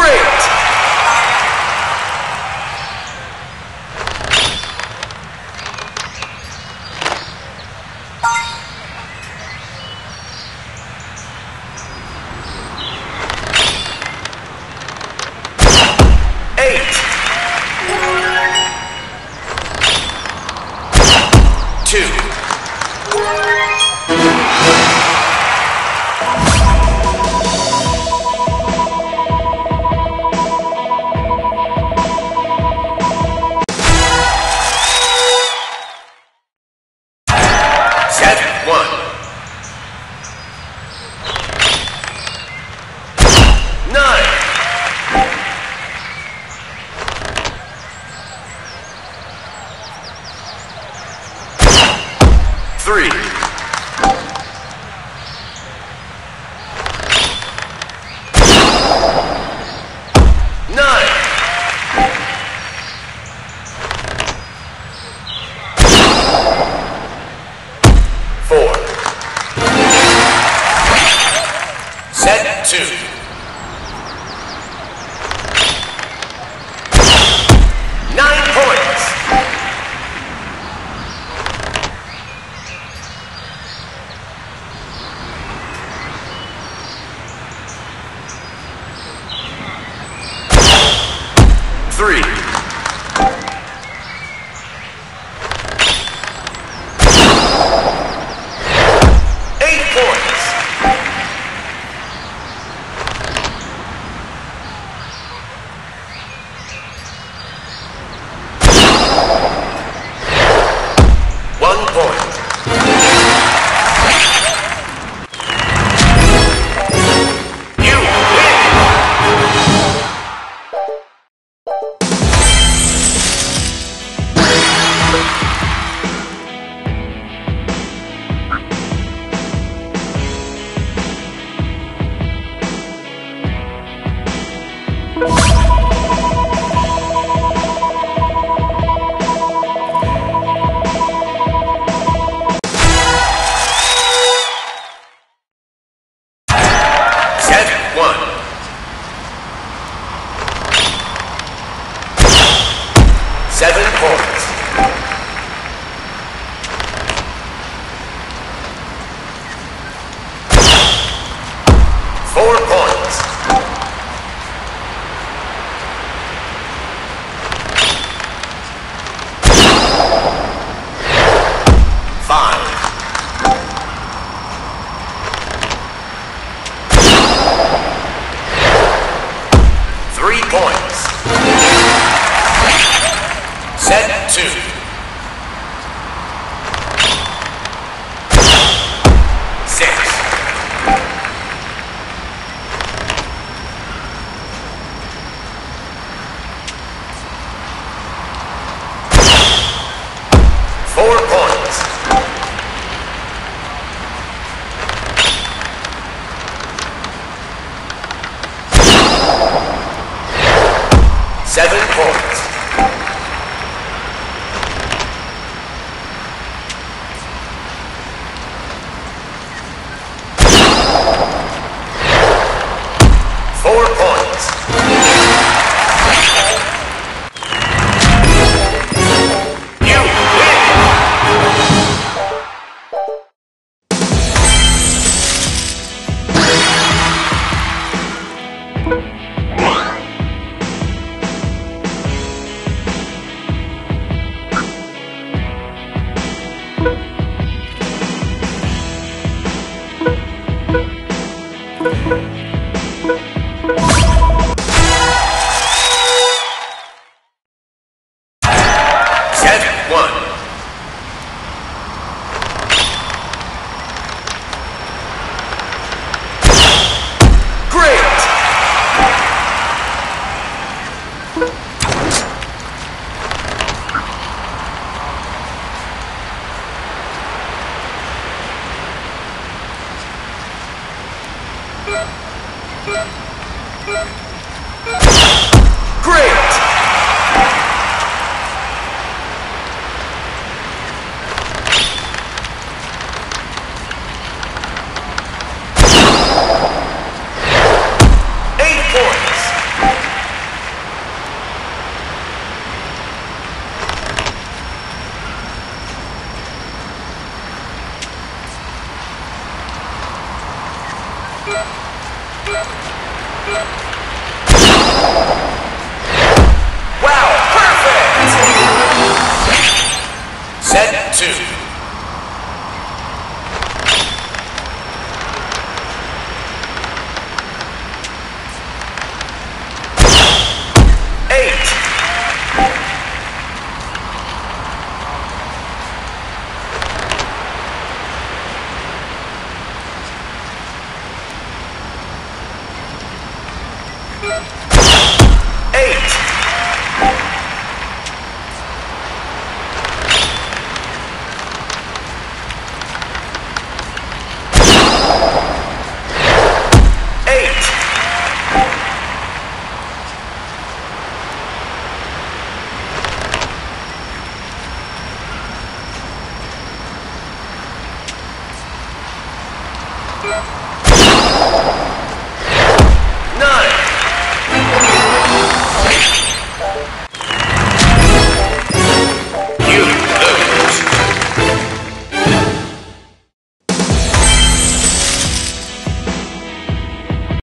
great. Points. Wow, perfect! Set two. Eight.